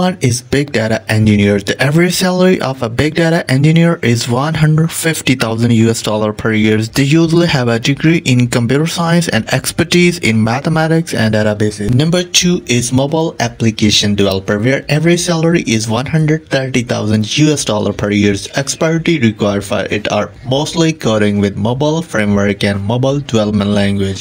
one is big data engineer. The average salary of a big data engineer is $150,000 per year. They usually have a degree in computer science and expertise in mathematics and databases. Number 2 is mobile application developer, where average salary is $130,000 per year. Expertise required for it are mostly coding with mobile framework and mobile development language.